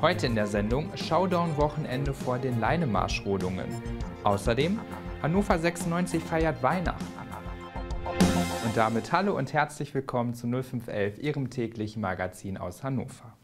Heute in der Sendung Showdown-Wochenende vor den Leinemasch-Rodungen. Außerdem Hannover 96 feiert Weihnachten. Und damit hallo und herzlich willkommen zu 0511, Ihrem täglichen Magazin aus Hannover.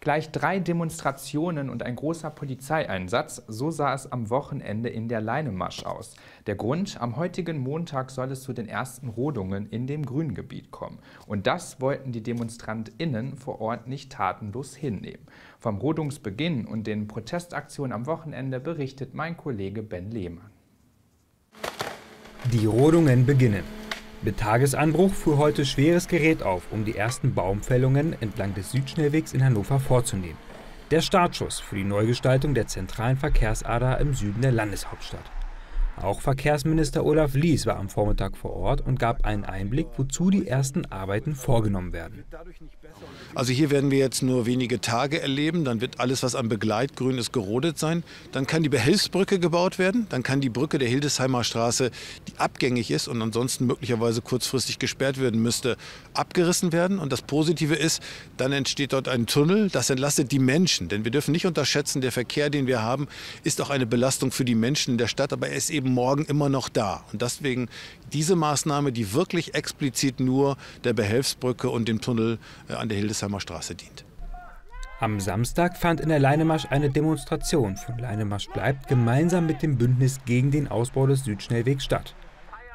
Gleich 3 Demonstrationen und ein großer Polizeieinsatz, so sah es am Wochenende in der Leinemasch aus. Der Grund, am heutigen Montag soll es zu den ersten Rodungen in dem Grüngebiet kommen. Und das wollten die DemonstrantInnen vor Ort nicht tatenlos hinnehmen. Vom Rodungsbeginn und den Protestaktionen am Wochenende berichtet mein Kollege Ben Lehmann. Die Rodungen beginnen. Mit Tagesanbruch fuhr heute schweres Gerät auf, um die ersten Baumfällungen entlang des Südschnellwegs in Hannover vorzunehmen. Der Startschuss für die Neugestaltung der zentralen Verkehrsader im Süden der Landeshauptstadt. Auch Verkehrsminister Olaf Lies war am Vormittag vor Ort und gab einen Einblick, wozu die ersten Arbeiten vorgenommen werden. Also hier werden wir jetzt nur wenige Tage erleben, dann wird alles, was am Begleitgrün ist, gerodet sein. Dann kann die Behelfsbrücke gebaut werden, dann kann die Brücke der Hildesheimer Straße, die abgängig ist und ansonsten möglicherweise kurzfristig gesperrt werden müsste, abgerissen werden. Und das Positive ist, dann entsteht dort ein Tunnel, das entlastet die Menschen. Denn wir dürfen nicht unterschätzen, der Verkehr, den wir haben, ist auch eine Belastung für die Menschen in der Stadt, aber er ist eben morgen immer noch da. Und deswegen diese Maßnahme, die wirklich explizit nur der Behelfsbrücke und dem Tunnel an der Hildesheimer Straße dient. Am Samstag fand in der Leinemasch eine Demonstration von Leinemasch bleibt gemeinsam mit dem Bündnis gegen den Ausbau des Südschnellwegs statt.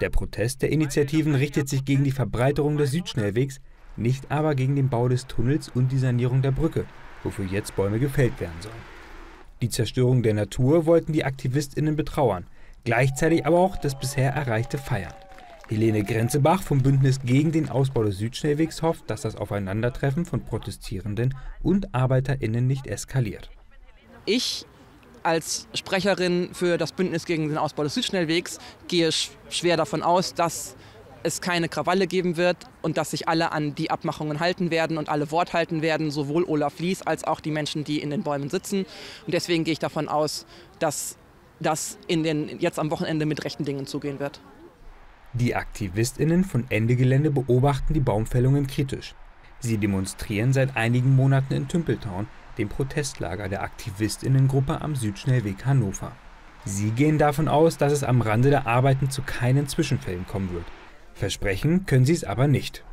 Der Protest der Initiativen richtet sich gegen die Verbreiterung des Südschnellwegs, nicht aber gegen den Bau des Tunnels und die Sanierung der Brücke, wofür jetzt Bäume gefällt werden sollen. Die Zerstörung der Natur wollten die AktivistInnen betrauern, gleichzeitig aber auch das bisher Erreichte feiern. Helene Grenzebach vom Bündnis gegen den Ausbau des Südschnellwegs hofft, dass das Aufeinandertreffen von Protestierenden und ArbeiterInnen nicht eskaliert. Ich als Sprecherin für das Bündnis gegen den Ausbau des Südschnellwegs gehe schwer davon aus, dass es keine Krawalle geben wird und dass sich alle an die Abmachungen halten werden und alle Wort halten werden, sowohl Olaf Lies als auch die Menschen, die in den Bäumen sitzen. Und deswegen gehe ich davon aus, dass das jetzt am Wochenende mit rechten Dingen zugehen wird. Die AktivistInnen von Ende Gelände beobachten die Baumfällungen kritisch. Sie demonstrieren seit einigen Monaten in Tümpeltown, dem Protestlager der AktivistInnengruppe am Südschnellweg Hannover. Sie gehen davon aus, dass es am Rande der Arbeiten zu keinen Zwischenfällen kommen wird. Versprechen können sie es aber nicht.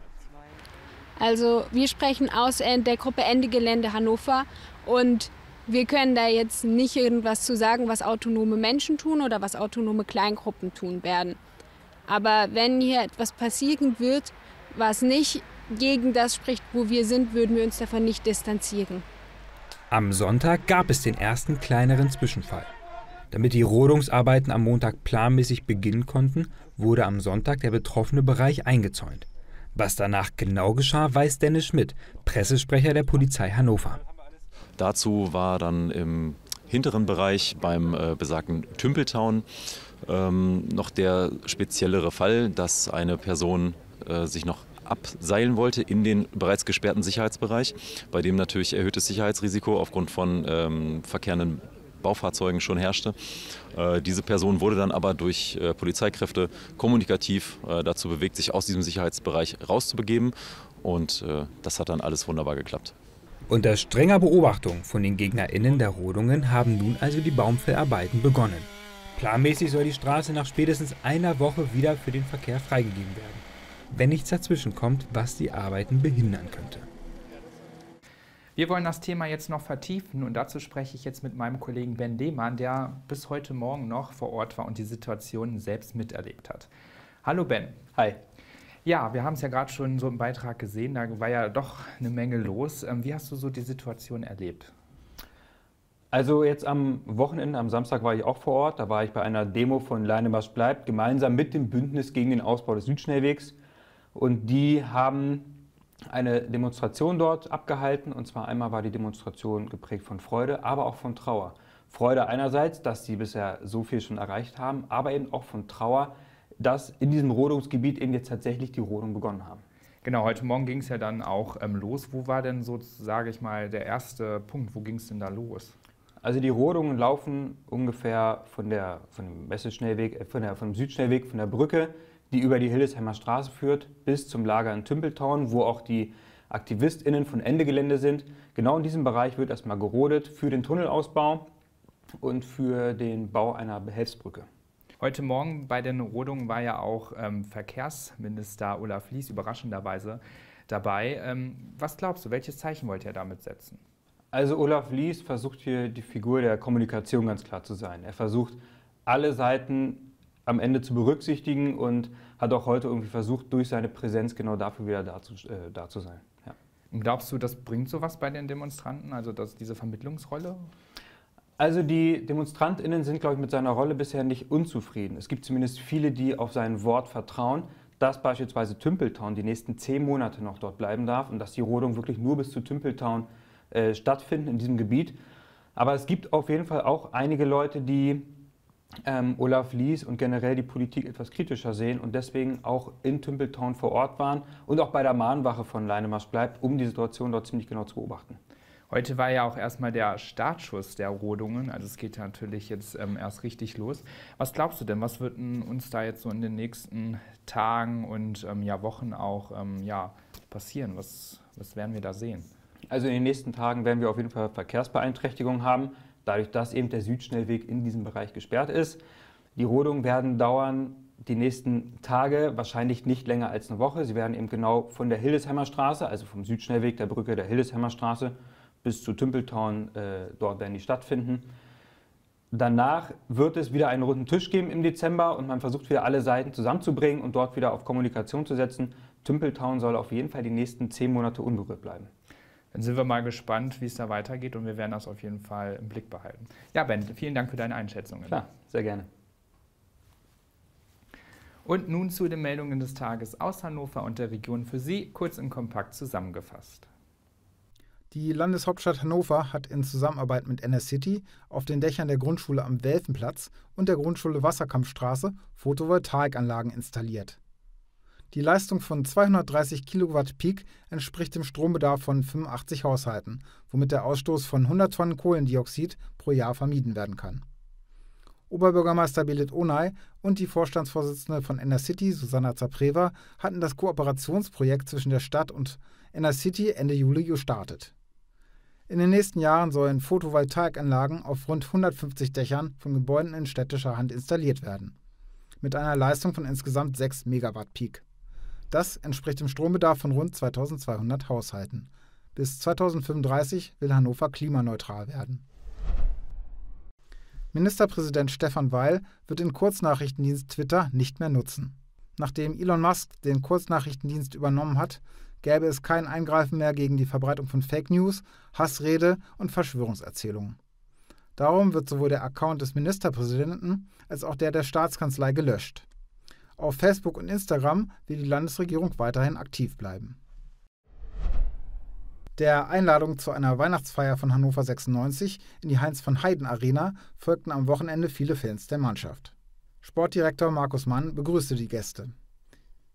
Also wir sprechen aus der Gruppe Ende Gelände Hannover und wir können da jetzt nicht irgendwas zu sagen, was autonome Menschen tun oder was autonome Kleingruppen tun werden. Aber wenn hier etwas passieren wird, was nicht gegen das spricht, wo wir sind, würden wir uns davon nicht distanzieren. Am Sonntag gab es den ersten kleineren Zwischenfall. Damit die Rodungsarbeiten am Montag planmäßig beginnen konnten, wurde am Sonntag der betroffene Bereich eingezäunt. Was danach genau geschah, weiß Dennis Schmidt, Pressesprecher der Polizei Hannover. Dazu war dann im hinteren Bereich beim besagten Tümpeltown noch der speziellere Fall, dass eine Person sich noch abseilen wollte in den bereits gesperrten Sicherheitsbereich, bei dem natürlich erhöhtes Sicherheitsrisiko aufgrund von verkehrenden Baufahrzeugen schon herrschte. Diese Person wurde dann aber durch Polizeikräfte kommunikativ dazu bewegt, sich aus diesem Sicherheitsbereich rauszubegeben und das hat dann alles wunderbar geklappt. Unter strenger Beobachtung von den GegnerInnen der Rodungen haben nun also die Baumfellarbeiten begonnen. Planmäßig soll die Straße nach spätestens einer Woche wieder für den Verkehr freigegeben werden, wenn nichts dazwischen kommt, was die Arbeiten behindern könnte. Wir wollen das Thema jetzt noch vertiefen und dazu spreche ich jetzt mit meinem Kollegen Ben Lehmann, der bis heute Morgen noch vor Ort war und die Situation selbst miterlebt hat. Hallo Ben. Hi. Ja, wir haben es ja gerade schon so im Beitrag gesehen, da war ja doch eine Menge los. Wie hast du so die Situation erlebt? Also jetzt am Wochenende, am Samstag war ich auch vor Ort. Da war ich bei einer Demo von Leinemasch bleibt, gemeinsam mit dem Bündnis gegen den Ausbau des Südschnellwegs. Und die haben eine Demonstration dort abgehalten. Und zwar einmal war die Demonstration geprägt von Freude, aber auch von Trauer. Freude einerseits, dass sie bisher so viel schon erreicht haben, aber eben auch von Trauer, dass in diesem Rodungsgebiet eben jetzt tatsächlich die Rodung begonnen haben. Genau, heute Morgen ging es ja dann auch los. Wo war denn so, sage ich mal, der erste Punkt? Wo ging es denn da los? Also die Rodungen laufen ungefähr vom Südschnellweg, von der Brücke, die über die Hildesheimer Straße führt, bis zum Lager in Tümpeltown, wo auch die AktivistInnen von Ende Gelände sind. Genau in diesem Bereich wird erstmal gerodet für den Tunnelausbau und für den Bau einer Behelfsbrücke. Heute Morgen bei den Rodungen war ja auch Verkehrsminister Olaf Lies überraschenderweise dabei. Was glaubst du, welches Zeichen wollte er damit setzen? Also Olaf Lies versucht hier die Figur der Kommunikation ganz klar zu sein. Er versucht, alle Seiten am Ende zu berücksichtigen und hat auch heute irgendwie versucht, durch seine Präsenz genau dafür wieder da zu sein. Ja. Glaubst du, das bringt sowas bei den Demonstranten, also diese Vermittlungsrolle? Also die DemonstrantInnen sind, glaube ich, mit seiner Rolle bisher nicht unzufrieden. Es gibt zumindest viele, die auf sein Wort vertrauen, dass beispielsweise Tümpeltown die nächsten 10 Monate noch dort bleiben darf und dass die Rodung wirklich nur bis zu Tümpeltown stattfinden in diesem Gebiet. Aber es gibt auf jeden Fall auch einige Leute, die Olaf Lies und generell die Politik etwas kritischer sehen und deswegen auch in Tümpeltown vor Ort waren und auch bei der Mahnwache von Leinemasch bleibt, um die Situation dort ziemlich genau zu beobachten. Heute war ja auch erstmal der Startschuss der Rodungen, also es geht natürlich jetzt erst richtig los. Was glaubst du denn, was wird uns da jetzt so in den nächsten Tagen und Wochen auch passieren? Was werden wir da sehen? Also in den nächsten Tagen werden wir auf jeden Fall Verkehrsbeeinträchtigungen haben, dadurch, dass eben der Südschnellweg in diesem Bereich gesperrt ist. Die Rodungen werden dauern die nächsten Tage, wahrscheinlich nicht länger als eine Woche. Sie werden eben genau von der Hildesheimer Straße, also vom Südschnellweg, der Brücke der Hildesheimer Straße, bis zu Tümpeltown, dort werden die stattfinden. Danach wird es wieder einen runden Tisch geben im Dezember und man versucht wieder alle Seiten zusammenzubringen und dort wieder auf Kommunikation zu setzen. Tümpeltown soll auf jeden Fall die nächsten 10 Monate unberührt bleiben. Dann sind wir mal gespannt, wie es da weitergeht und wir werden das auf jeden Fall im Blick behalten. Ja, Ben, vielen Dank für deine Einschätzungen. Klar, sehr gerne. Und nun zu den Meldungen des Tages aus Hannover und der Region für Sie, kurz und kompakt zusammengefasst. Die Landeshauptstadt Hannover hat in Zusammenarbeit mit Enercity auf den Dächern der Grundschule am Welfenplatz und der Grundschule Wasserkampfstraße Photovoltaikanlagen installiert. Die Leistung von 230 Kilowatt Peak entspricht dem Strombedarf von 85 Haushalten, womit der Ausstoß von 100 Tonnen Kohlendioxid pro Jahr vermieden werden kann. Oberbürgermeister Belit Onay und die Vorstandsvorsitzende von Enercity, Susanna Zapreva, hatten das Kooperationsprojekt zwischen der Stadt und Enercity Ende Juli gestartet. In den nächsten Jahren sollen Photovoltaikanlagen auf rund 150 Dächern von Gebäuden in städtischer Hand installiert werden, mit einer Leistung von insgesamt 6 Megawatt Peak. Das entspricht dem Strombedarf von rund 2200 Haushalten. Bis 2035 will Hannover klimaneutral werden. Ministerpräsident Stefan Weil wird den Kurznachrichtendienst Twitter nicht mehr nutzen. Nachdem Elon Musk den Kurznachrichtendienst übernommen hat, gäbe es kein Eingreifen mehr gegen die Verbreitung von Fake News, Hassrede und Verschwörungserzählungen. Darum wird sowohl der Account des Ministerpräsidenten als auch der der Staatskanzlei gelöscht. Auf Facebook und Instagram will die Landesregierung weiterhin aktiv bleiben. Der Einladung zu einer Weihnachtsfeier von Hannover 96 in die Heinz-von-Heiden-Arena folgten am Wochenende viele Fans der Mannschaft. Sportdirektor Markus Mann begrüßte die Gäste.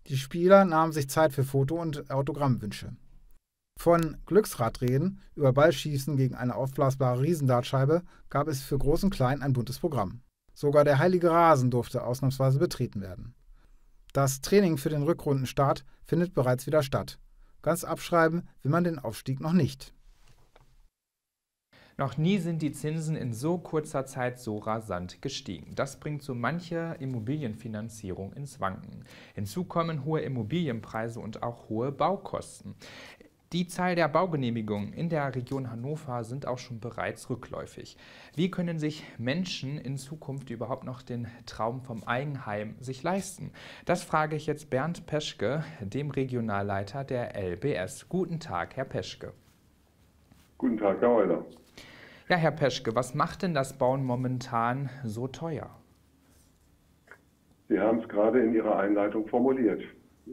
Die Spieler nahmen sich Zeit für Foto- und Autogrammwünsche. Von Glücksradreden über Ballschießen gegen eine aufblasbare Riesendartscheibe gab es für Groß und Klein ein buntes Programm. Sogar der heilige Rasen durfte ausnahmsweise betreten werden. Das Training für den Rückrundenstart findet bereits wieder statt. Ganz abschreiben will man den Aufstieg noch nicht. Noch nie sind die Zinsen in so kurzer Zeit so rasant gestiegen. Das bringt so manche Immobilienfinanzierung ins Wanken. Hinzu kommen hohe Immobilienpreise und auch hohe Baukosten. Die Zahl der Baugenehmigungen in der Region Hannover sind auch schon bereits rückläufig. Wie können sich Menschen in Zukunft überhaupt noch den Traum vom Eigenheim sich leisten? Das frage ich jetzt Bernd Peschke, dem Regionalleiter der LBS. Guten Tag, Herr Peschke. Guten Tag, Herr Euler. Ja, Herr Peschke, was macht denn das Bauen momentan so teuer? Sie haben es gerade in Ihrer Einleitung formuliert.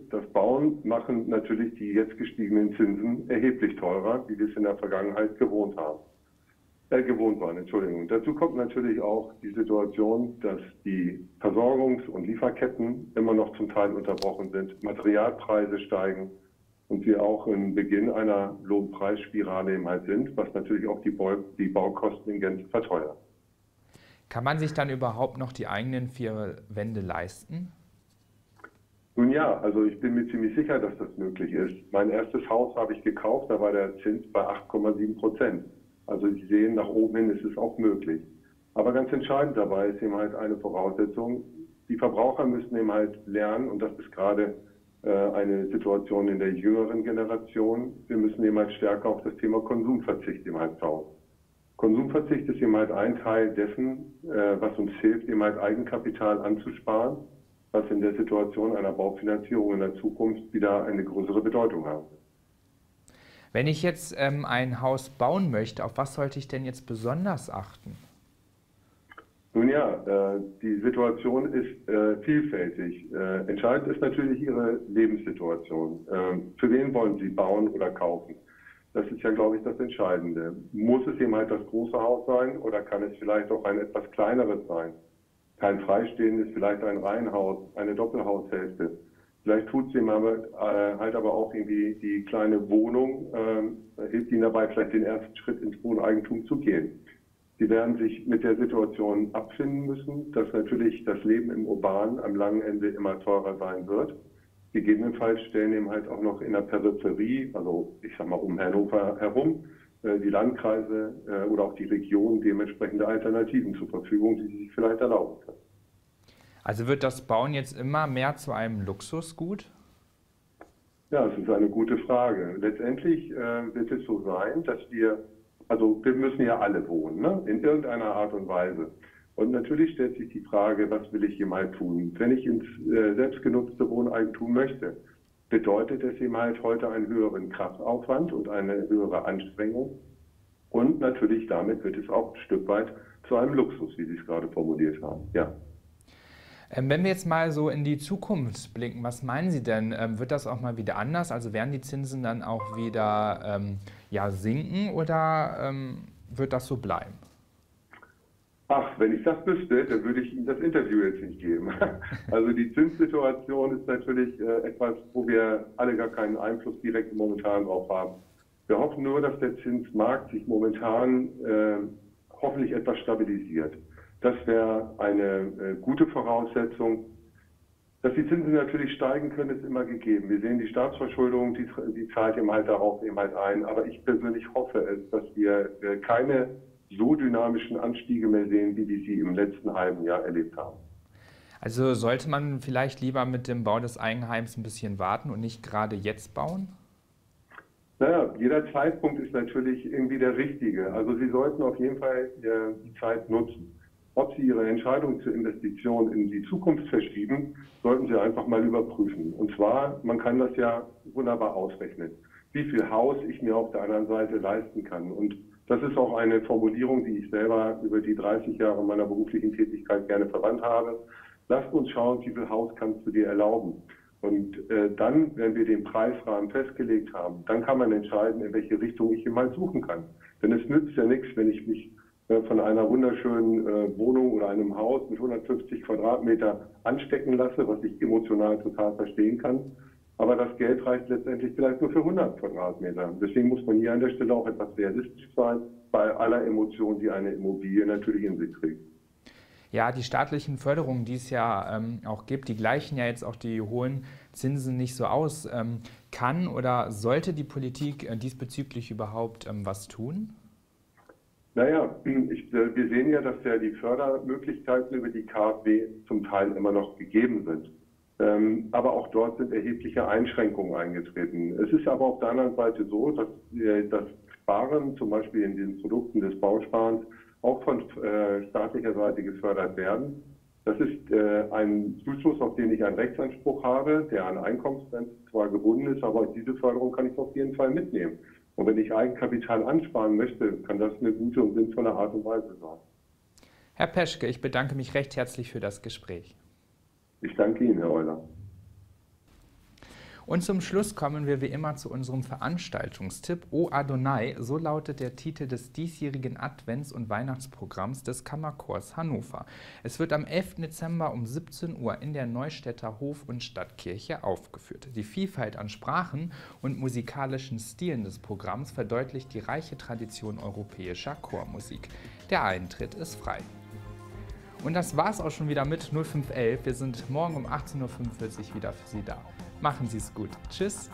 Das Bauen machen natürlich die jetzt gestiegenen Zinsen erheblich teurer, wie wir es in der Vergangenheit gewohnt waren. Dazu kommt natürlich auch die Situation, dass die Versorgungs- und Lieferketten immer noch zum Teil unterbrochen sind, Materialpreise steigen, und wir auch im Beginn einer Lohnpreisspirale im Halt sind, was natürlich auch die Baukosten in Gänze verteuert. Kann man sich dann überhaupt noch die eigenen vier Wände leisten? Nun ja, also ich bin mir ziemlich sicher, dass das möglich ist. Mein erstes Haus habe ich gekauft, da war der Zins bei 8,7%. Also Sie sehen, nach oben hin ist es auch möglich. Aber ganz entscheidend dabei ist eben halt eine Voraussetzung. Die Verbraucher müssen eben halt lernen, und das ist gerade eine Situation in der jüngeren Generation, wir müssen eben halt stärker auf das Thema Konsumverzicht eben halt schauen. Konsumverzicht ist eben halt ein Teil dessen, was uns hilft, eben halt Eigenkapital anzusparen, was in der Situation einer Baufinanzierung in der Zukunft wieder eine größere Bedeutung hat. Wenn ich jetzt ein Haus bauen möchte, auf was sollte ich denn jetzt besonders achten? Nun ja, die Situation ist vielfältig. Entscheidend ist natürlich Ihre Lebenssituation. Für wen wollen Sie bauen oder kaufen? Das ist ja, glaube ich, das Entscheidende. Muss es eben halt das große Haus sein oder kann es vielleicht auch ein etwas kleineres sein? Kein freistehendes, vielleicht ein Reihenhaus, eine Doppelhaushälfte. Vielleicht tut es ihm aber auch irgendwie die kleine Wohnung, hilft Ihnen dabei, vielleicht den ersten Schritt ins Wohneigentum zu gehen. Sie werden sich mit der Situation abfinden müssen, dass natürlich das Leben im Urban am langen Ende immer teurer sein wird. Gegebenenfalls stellen eben halt auch noch in der Peripherie, also ich sag mal um Hannover herum, die Landkreise oder auch die Region dementsprechende Alternativen zur Verfügung, die sie sich vielleicht erlauben können. Also wird das Bauen jetzt immer mehr zu einem Luxusgut? Ja, das ist eine gute Frage. Letztendlich wird es so sein, dass wir müssen ja alle wohnen, ne? In irgendeiner Art und Weise. Und natürlich stellt sich die Frage, was will ich eben halt tun? Wenn ich ins selbstgenutzte Wohneigentum möchte, bedeutet es eben halt heute einen höheren Kraftaufwand und eine höhere Anstrengung. Und natürlich damit wird es auch ein Stück weit zu einem Luxus, wie Sie es gerade formuliert haben. Ja. Wenn wir jetzt mal so in die Zukunft blicken, was meinen Sie denn? Wird das auch mal wieder anders? Also werden die Zinsen dann auch wieder sinken oder wird das so bleiben? Ach, wenn ich das wüsste, dann würde ich Ihnen das Interview jetzt nicht geben. Also die Zinssituation ist natürlich etwas, wo wir alle gar keinen Einfluss direkt momentan drauf haben. Wir hoffen nur, dass der Zinsmarkt sich momentan hoffentlich etwas stabilisiert. Das wäre eine gute Voraussetzung. Dass die Zinsen natürlich steigen können, ist immer gegeben. Wir sehen die Staatsverschuldung, die zahlt eben halt darauf eben halt ein. Aber ich persönlich hoffe es, dass wir keine so dynamischen Anstiege mehr sehen, wie wir sie im letzten halben Jahr erlebt haben. Also sollte man vielleicht lieber mit dem Bau des Eigenheims ein bisschen warten und nicht gerade jetzt bauen? Naja, jeder Zeitpunkt ist natürlich irgendwie der richtige. Also Sie sollten auf jeden Fall die Zeit nutzen. Ob Sie Ihre Entscheidung zur Investition in die Zukunft verschieben, sollten Sie einfach mal überprüfen. Und zwar, man kann das ja wunderbar ausrechnen, wie viel Haus ich mir auf der anderen Seite leisten kann. Und das ist auch eine Formulierung, die ich selber über die 30 Jahre meiner beruflichen Tätigkeit gerne verwandt habe. Lasst uns schauen, wie viel Haus kannst du dir erlauben. Und dann, wenn wir den Preisrahmen festgelegt haben, dann kann man entscheiden, in welche Richtung ich jemals suchen kann. Denn es nützt ja nichts, wenn ich mich von einer wunderschönen Wohnung oder einem Haus mit 150 Quadratmeter anstecken lasse, was ich emotional total verstehen kann. Aber das Geld reicht letztendlich vielleicht nur für 100 Quadratmeter. Deswegen muss man hier an der Stelle auch etwas realistisch sein, bei aller Emotion, die eine Immobilie natürlich in sich trägt. Ja, die staatlichen Förderungen, die es ja auch gibt, die gleichen ja jetzt auch die hohen Zinsen nicht so aus. Kann oder sollte die Politik diesbezüglich überhaupt was tun? Naja, wir sehen ja, dass ja die Fördermöglichkeiten über die KfW zum Teil immer noch gegeben sind. Aber auch dort sind erhebliche Einschränkungen eingetreten. Es ist aber auf der anderen Seite so, dass das Sparen, zum Beispiel in den Produkten des Bausparens, auch von staatlicher Seite gefördert werden. Das ist ein Zuschuss, auf den ich einen Rechtsanspruch habe, der an Einkommensgrenzen zwar gebunden ist, aber diese Förderung kann ich auf jeden Fall mitnehmen. Und wenn ich Eigenkapital ansparen möchte, kann das eine gute und sinnvolle Art und Weise sein. Herr Peschke, ich bedanke mich recht herzlich für das Gespräch. Ich danke Ihnen, Herr Euler. Und zum Schluss kommen wir wie immer zu unserem Veranstaltungstipp O Adonai, so lautet der Titel des diesjährigen Advents- und Weihnachtsprogramms des Kammerchors Hannover. Es wird am 11. Dezember um 17 Uhr in der Neustädter Hof- und Stadtkirche aufgeführt. Die Vielfalt an Sprachen und musikalischen Stilen des Programms verdeutlicht die reiche Tradition europäischer Chormusik. Der Eintritt ist frei. Und das war's auch schon wieder mit 0511. Wir sind morgen um 18:45 Uhr wieder für Sie da. Machen Sie es gut. Tschüss.